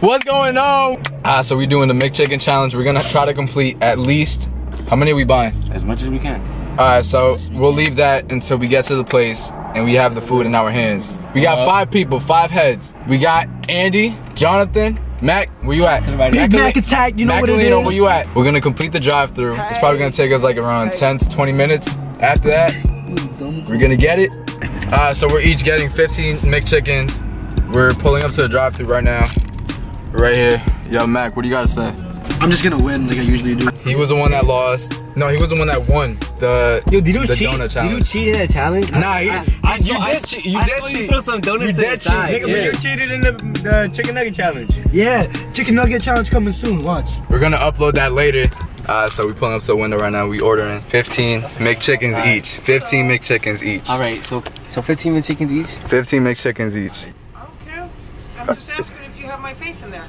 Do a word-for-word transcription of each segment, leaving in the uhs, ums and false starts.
What's going on? Ah, so we're doing the McChicken challenge. We're gonna try to complete at least, how many are we buying? As much as we can. Alright, so we'll leave that until we get to the place and we have the food in our hands. We got five people, five heads. We got Andy, Jonathan, Mac, where you at? Big Mac attack, you know what it is. Where you at? We're gonna complete the drive-thru. It's probably gonna take us like around ten to twenty minutes. After that, we're gonna get it. Uh, so we're each getting fifteen McChickens. We're pulling up to the drive-thru right now. Right here. Yo, Mac, what do you gotta say? I'm just gonna win like I usually do. He was the one that lost. No, he was the one that won the, Yo, did you the cheat? donut challenge. Did you cheat in that challenge? Nah, I, he, I, I you, saw, you did cheat. You I did cheat. You put some donuts you did cheat. Nigga, yeah. You cheated in the, the chicken nugget challenge. Yeah, chicken nugget challenge coming soon. Watch. We're gonna upload that later. Uh, so we pulling up to the window right now. We ordering fifteen McChickens right. each. fifteen McChickens each. All right, so so fifteen McChickens each. fifteen McChickens each. I don't care. I'm just asking if you have my face in there.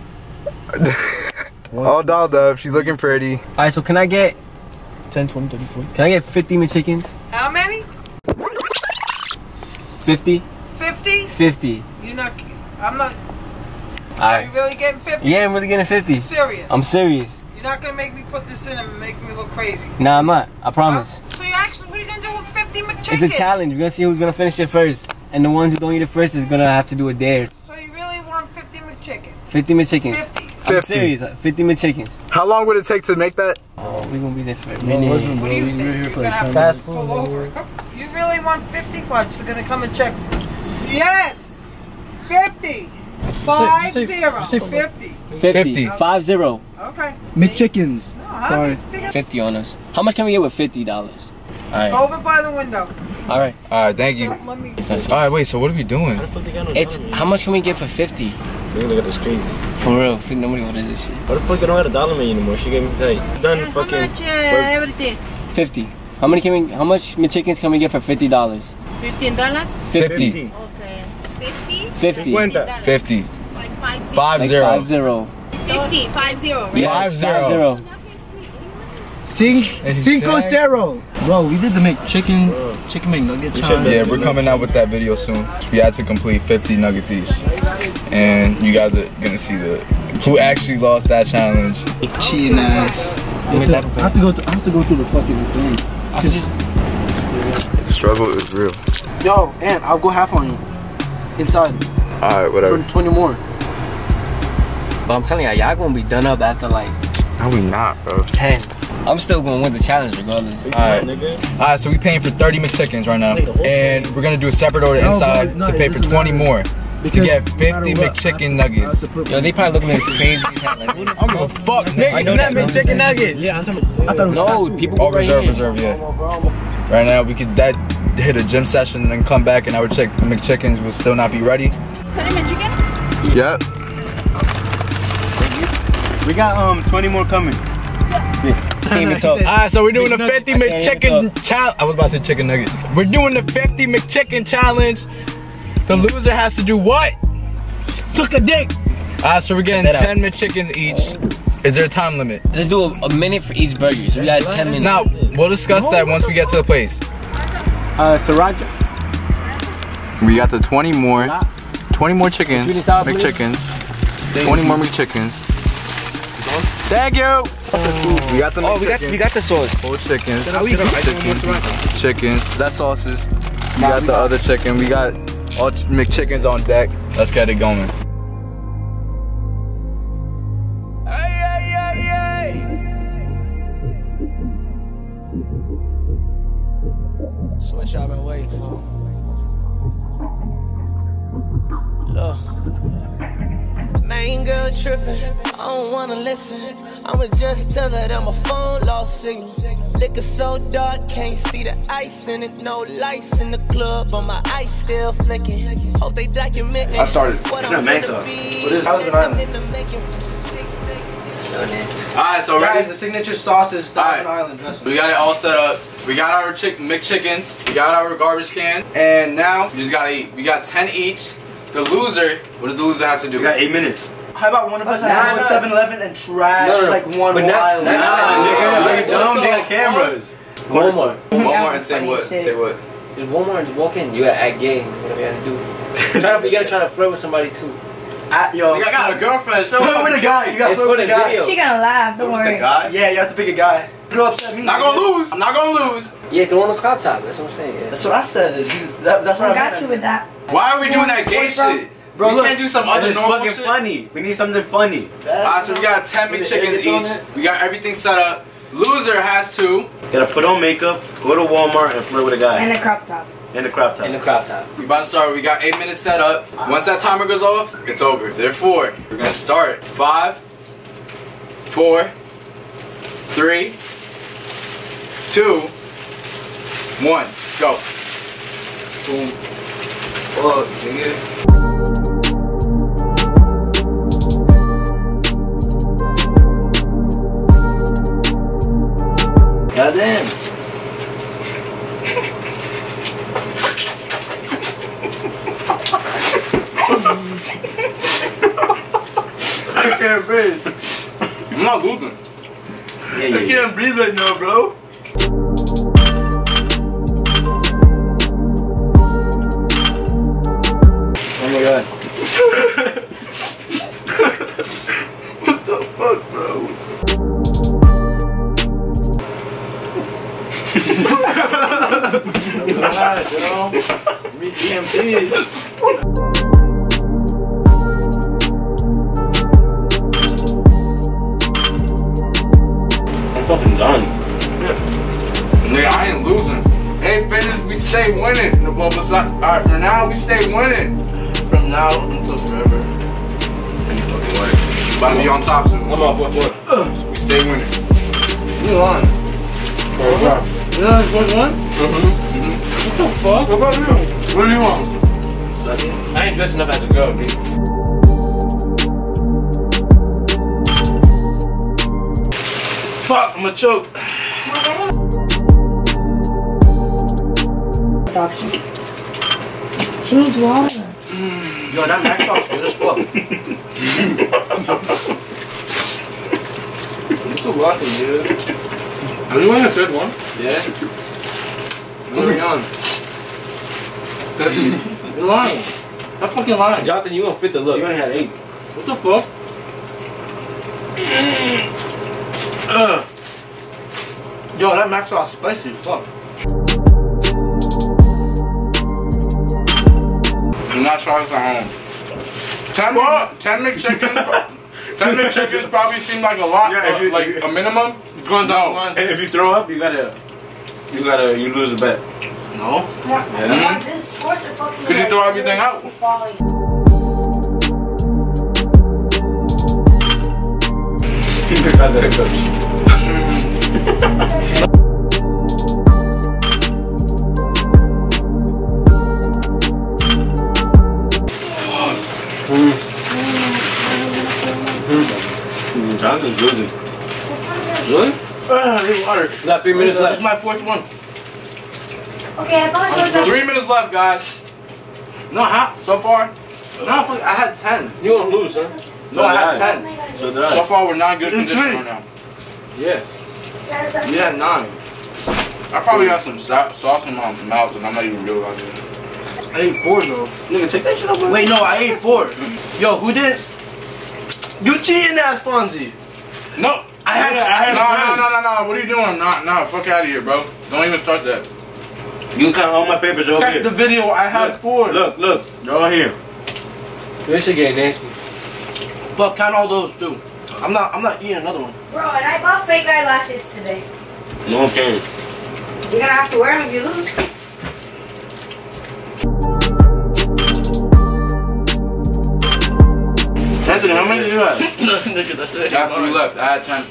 All dolled up. She's looking pretty. All right, so can I get ten, twenty, thirty, forty? Can I get fifty McChickens? How many? fifty. fifty. fifty. You're not. I'm not. All right. Are you really getting fifty? Yeah, I'm really getting fifty. I'm serious. I'm serious. You're not gonna make me put this in and make me look crazy. Nah, I'm not. I promise. Huh? So you actually, what are you gonna do with fifty McChickens? It's a challenge. We're gonna see who's gonna finish it first, and the ones who don't eat it first is gonna have to do it theirs. So you really want fifty McChickens? fifty McChickens. fifty. fifty. I'm serious. fifty McChickens. How long would it take to make that? Oh, we're gonna be there for a minute. What do you think? You're gonna have to pull over. You really want fifty? Watch, they're gonna come and check. Yes, fifty. Five say, say, zero. Say fifty. fifty. fifty. Five zero. Okay. McChickens. No, sorry. fifty on us. How much can we get with fifty dollars? All right. Over by the window. All right. All right. Thank you. All right. Wait. So what are we doing? It's how much can we get for fifty? You're gonna get this crazy. For real. Nobody orders this shit. What the fuck? I don't have a dollar menu anymore. She gave me tight. Done. Fucking. Everything. Fifty. How many can we? How much McChickens can we get for fifty dollars? Fifteen dollars. Fifty. Okay. Fifty. Fifty. Fifty. Five zero. Five zero. fifty, five zero, right? Five zero. Cinco, Cinco zero. Bro, we did the McChicken, chicken McNugget challenge. Yeah, we're coming out with that video soon. We had to complete fifty nuggets each. And you guys are gonna see the who actually lost that challenge. Cheating ass. I have to go through, I have to go through the fucking thing. The struggle is real. Yo, and I'll go half on you. Inside. Alright, whatever. For twenty more. But I'm telling y'all, y'all gonna be done up after like... No, we not, bro. ten. I'm still gonna win the challenge regardless. Alright, Alright, so we paying for thirty McChickens right now. And we're gonna do a separate order inside no, no, to pay for twenty more. Because to get fifty no McChicken what, nuggets. Yo, they probably looking at this crazy. I'm gonna fuck, nigga. It's not McChicken nuggets. Yeah, I'm talking about... No, people oh, right reserve, here. reserve, yeah. Right now, we could that hit a gym session and then come back and I would check the McChickens will still not be ready. twenty McChickens? Yep. We got um twenty more coming. Yeah. Can't even talk. Alright, so we're doing the fifty McChicken challenge. I was about to say chicken nugget. We're doing the fifty McChicken challenge. The loser has to do what? Suck a dick. Alright, so we're getting ten McChickens each. Is there a time limit? Let's do a, a minute for each burger. So we got ten minutes. Now we'll discuss that once we get to the place. Uh, Sriracha. We got the twenty more, twenty more chickens, McChickens, twenty more McChickens. Thank you. Oh. We got the oh, we got, we got the sauce. Whole chickens. Chicken. Chickens. That sauces. We got the other chicken. We got all McChickens on deck. Let's get it going. Hey, hey, hey, hey. Switch up and wait for. Look. Main girl tripping. I don't wanna listen. I'ma just tell her that my phone lost signal. Liquor so dark, can't see the ice in it. No lights in the club, but my eyes still flicking. Hope they document it. I started. It's not mango. What is it? Alright, so ready? Guys, the signature sauce is Thousand right. Island dressing. We got it all set up. We got our chicken, McChickens. We got our garbage can. And now, we just gotta eat. We got ten each. The loser, what does the loser have to do? We got eight minutes. How about one of us has to go to seven eleven and trash no, like one but wild? Nah, nigga, dumb nigga cameras. Walmart. Walmart and say what? Say what? If Walmart is walking, you gotta act gay. Whatever you gotta do. Try to, you gotta try to flirt with somebody too. I, yo, I got a girlfriend. Show up with a guy. You got to with a guy. She gonna laugh. Don't worry. Yeah, you have to pick a guy. You're gonna upset me. Not gonna lose. I'm not gonna lose. Yeah, throw on the crop top. That's what I'm saying. Yeah. That's what I said. That, that's what I got I mean. you with that. Why are we doing that gay shit? Bro, we look, can't do some other normal shit. Funny. We need something funny. Alright, so we got ten McChickens each. We got everything set up. Loser has to. Gotta put on makeup, go to Walmart, and flirt with a guy. And a crop top. And a crop top. And a crop top. We about to start. We got eight minutes set up. Once that timer goes off, it's over. Therefore, we're gonna start. Five, four, three, two, one, go. Boom. Whoa, nigga. God damn. I can't breathe. I'm not losing. Yeah, yeah, I can't yeah. breathe right now, bro. Oh my god. What the fuck, bro? Relax, you know? Read the M Ps. I'm fucking done. Yeah. Nigga, I ain't losing. Hey, fitness, we stay winning. Alright, for now, we stay winning. From now until forever. About to be on top soon. Come on, boy, boy. Uh, we stay winning. We on. Right. You know that's one one? Mm-hmm. What the fuck? What about you? What do you want? Sucky. I ain't dressing up as a girl, dude. Fuck, I'm gonna choke. Adoption. She needs water. Mm. Yo, that mac sauce good as fuck. It's a lot of dude. Are you on the third one? Yeah. Moving on. You're lying. I'm fucking lying. Jonathan, you don't fit the look. You only had eight. What the fuck? uh. Yo, that mac sauce spicy as fuck. Do not try this at home. Ten, what? ten McChickens. ten McChickens probably seem like a lot, yeah, if you, like if you, a minimum. No. If you throw up, you gotta, you gotta, you lose a bet. No. Yeah. Mm-hmm. Cause you throw everything out. mm-hmm. That is losing. Really? Uh, I need water. We got three minutes left. This is my fourth one. Okay, I thought it was three minutes left, guys. No, how? So far? No, I had ten. You won't lose, huh? No, I had ten. So, so far, we're not in good condition right now. Yeah. Yeah, nine. I probably got some sauce in my mouth, and I'm not even realizing it. I ate four, though. Nigga, take that shit up. Wait, no, I ate four. Yo, who did? You cheating ass, Fonzie. No. I had to, I had no, no, no, no, no, what are you doing? No, no, fuck out of here, bro. Don't even start that. You can hold my papers over here. Check the video, I had four. Look, look, they're all here. This shit getting nasty. Fuck, count all those too. I'm not, I'm not eating another one. Bro, and I bought fake eyelashes today. No, I'm kidding. You're gonna have to wear them if you lose. Anthony, how many did you have? Nigga, that's it. I had three left. I had ten.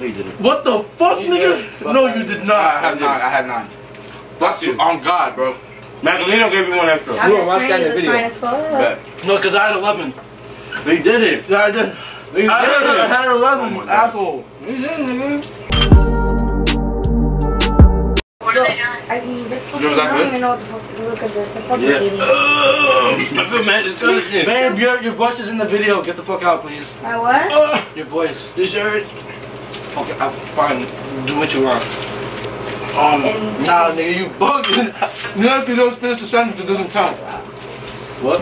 No, you didn't. What the fuck, you nigga? Did. No, you did not. I had nine. I had nine. That's you. On God, bro. Magdaleno gave me one extra. You were watching that video. Yeah. No, because I had eleven. They did it. Yeah, I did. They I did it. I had eleven, oh asshole. You did, nigga. So, I mean, that's fucking, I don't even know what the fuck to look at this. I'm fucking eating. I feel mad disgusting. Babe, your, your voice is in the video. Get the fuck out, please. My what? Uh, your voice. This yours? Okay, I'll fine. Do what you want. Um, nah, nigga, you bugging. You know, if you don't finish the sentence, it doesn't count. What?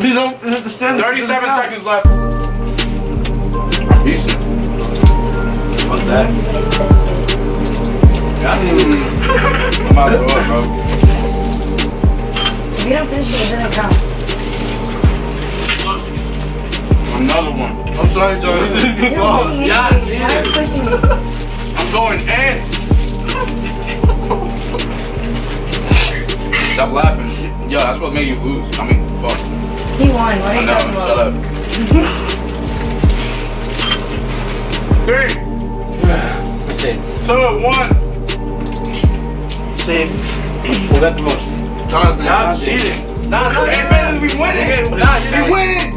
You don't understand. thirty-seven seconds left. Peace. Fuck that. Yeah. I'm out of the bro. If you don't finish it, then I'll come. Another one. I'm sorry, Johnny. Oh, yeah, yeah. I'm going in. Stop laughing. Yo, that's what made you lose. I mean, fuck. He won, what are you talking about? Shut up. Three. Save. Two, one. Save. Well, that's the most. Jonathan, I'm cheating. Nah, no, eight minutes, we winning. Nah, you winning.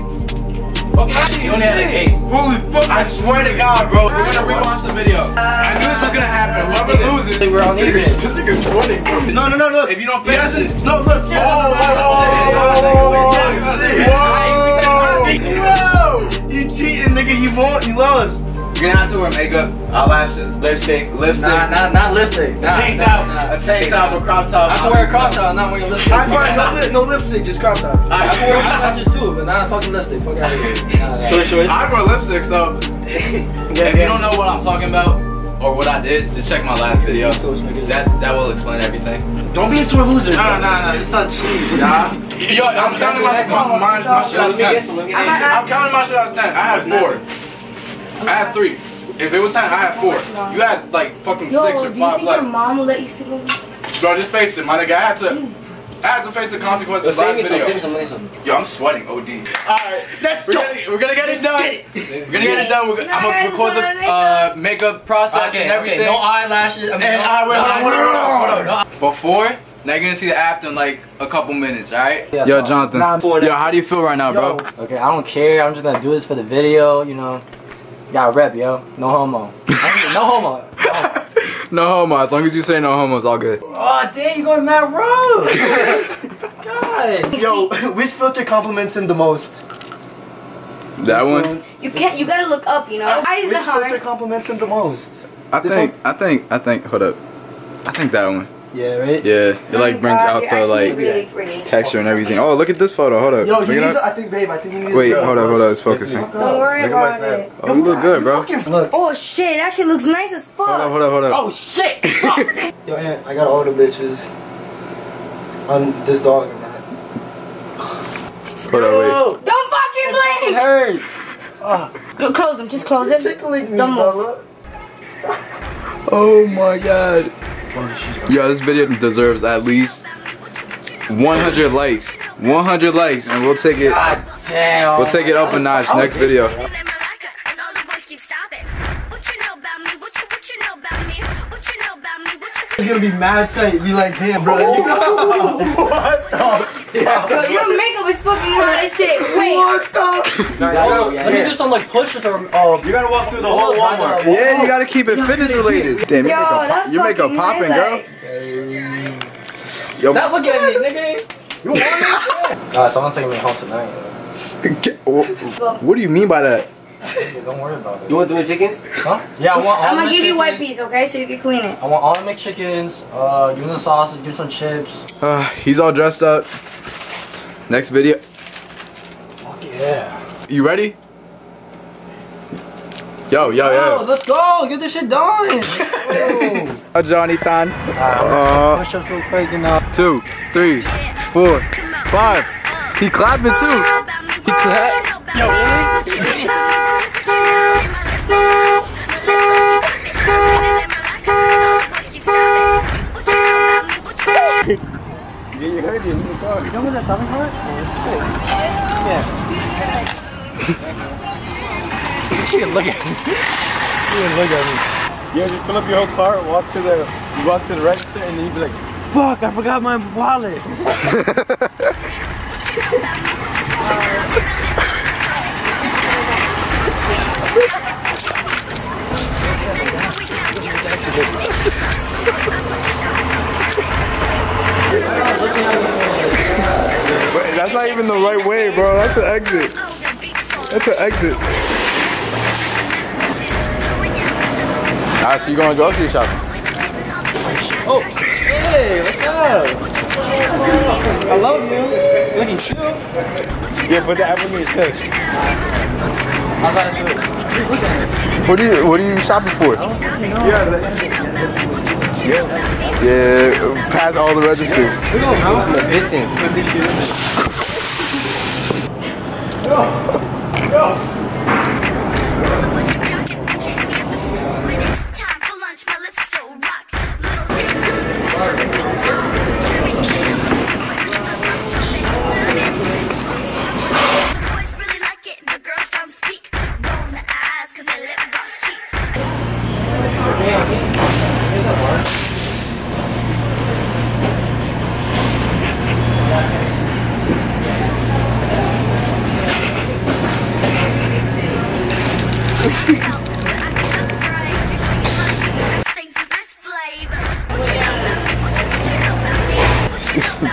Okay, you only had like eight. Holy fuck. I swear to God, bro. We're gonna rewatch the video. I knew this was gonna happen. Whoever loses, we're all even. This nigga's winning. No, no, no, look. If you don't pay us, no, look. Oh, oh, oh. Whoa! You cheating, nigga. You won't. You lost. You're gonna have to wear makeup, eyelashes, lipstick, lipstick. Nah, nah, not lipstick. Nah, tank top. Nah, nah. A tank top or crop top. I can wear a crop top. I'm not wearing lipstick. I can wear no lipstick, just crop top. I can wear eyelashes too, but not fucking lipstick. Fuck out of here. Short shorts. I wear lipstick, so. If you don't know what I'm talking about or what I did, just check my last video. That that will explain everything. Don't be a sore loser. Nah, nah, nah. It's not cheap. Nah. Yo, I'm counting my my, my, my shit out of ten. I'm counting my shit out of ten. I had four. I had three. If it was ten, I had four. You had like fucking six or five left. Do you think your mom will let you sleep over? Bro, just face it, my nigga. I had to. I have to face the consequences well, of the last video. Me some, me some. Yo, I'm sweating O D. Alright, let's we're go. Gonna, we're gonna get it done. Get it. We're gonna get it done. We're, I'm gonna record the uh, makeup process okay, and everything. Okay, no eyelashes. I mean, and no, eyelashes. No, no, no, no, no, no. Before, now you're gonna see the after in like a couple minutes, alright? Yeah, yo, Jonathan. Nah, yo, how do you feel right now, yo, bro? Okay, I don't care. I'm just gonna do this for the video, you know. You gotta rep, yo. No homo. No homo. No homo. No homo, as long as you say no homo, it's all good. Oh, damn, you're going that road! God! Yo, which filter compliments him the most? That one? You can't, you gotta look up, you know? I, which filter compliments him the most? I this think, one? I think, I think, hold up. I think that one. Yeah, right? Yeah, it like brings God, out the like really texture and everything. Oh, look at this photo, hold up. Yo, you need to, I think, babe, I think you need to. Wait, hold up, hold up, it's focusing. Don't worry look about it. Oh, you look good, bro. Look. Oh, shit, it actually looks nice as fuck. Hold up, hold up, hold up. Oh, shit. Yo, Aunt, I got all the bitches on this dog and that. Hold up, wait. Don't fucking blink! It hurts. Oh. Close him, just close him. Don't move. Oh, my God. Yo, this video deserves at least one hundred likes. one hundred likes, and we'll take it. We'll take it up a notch next video. It's gonna be mad tight. Be like, damn, bro. What the? Yeah. So your makeup is fucking hot as shit. Wait. What the? Nah, gotta, yeah, let me yeah. do some like pushes or um. You gotta walk through the whole Walmart. Yeah, you gotta keep it fitness related. Damn, your makeup, your makeup popping, girl. Yo, stop looking at me, nigga. You want me? God, someone's taking me home tonight. What, what do you mean by that? Don't worry about it. You want to do the chickens? Huh? Yeah, I want all I'm gonna give chickens. You white piece, okay? So you can clean it. I want all the McChickens, uh, give the sausage, give some chips. Uh, he's all dressed up. Next video. Fuck yeah. You ready? Yo, yo, yo. Yo, let's go. Get this shit done. Johnny Tan. Uh, two, three, four, five. He clapping too. He clapped. Yo, really? Yeah, you heard you. You know what that talking about? Yeah. She didn't look at me. She didn't look at me. Yeah, just fill up your whole car, walk to the, you walk to the register, and then you'd be like, fuck, I forgot my wallet. That's not even the right way, bro. That's an exit. That's an exit. Alright, so you going grocery shopping? Oh, hey, what's up? I love you. Look at you. Yeah, put the apple in your face. I gotta do it. What are you, what are you shopping for? I don't know. Yeah. Yeah. Yeah, pass all the registers. Look at this. Yo. Yo.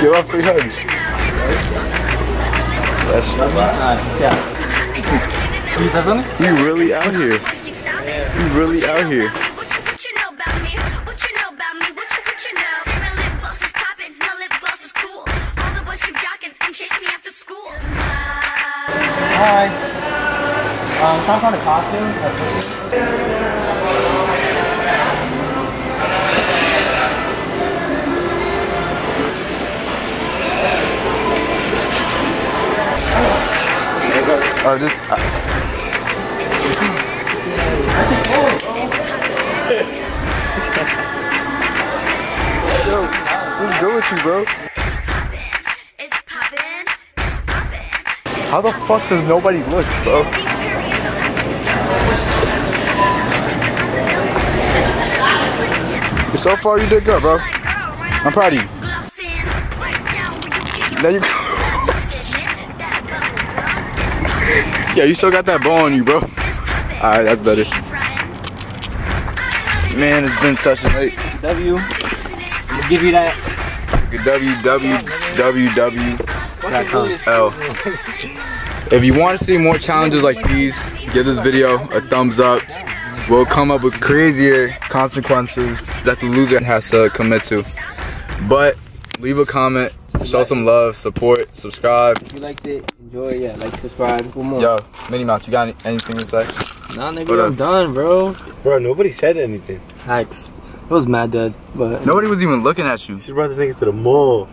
Give out free hugs. That's not bad. You really out here. You really out here. Hi. Um, I'm trying to find a costume. Oh, just. Uh. Yo, what's good with you, bro? How the fuck does nobody look, bro? So far you did good, bro. I'm proud of you. Now you yeah, you still got that ball on you, bro. Alright, that's better. Man, it's been such a late. W. I'll give you that. W W W W L. If you want to see more challenges like these, give this video a thumbs up. We'll come up with crazier consequences that the loser has to commit to. But leave a comment, show some love, support, subscribe. If you liked it, enjoy, yeah, like, subscribe, one more. Yo, Minnie Mouse, you got anything to say? Nah, nigga, I'm done, bro. Bro, nobody said anything. Hacks. It was mad dead, but... Nobody was even looking at you. You should brought the niggas to the mall.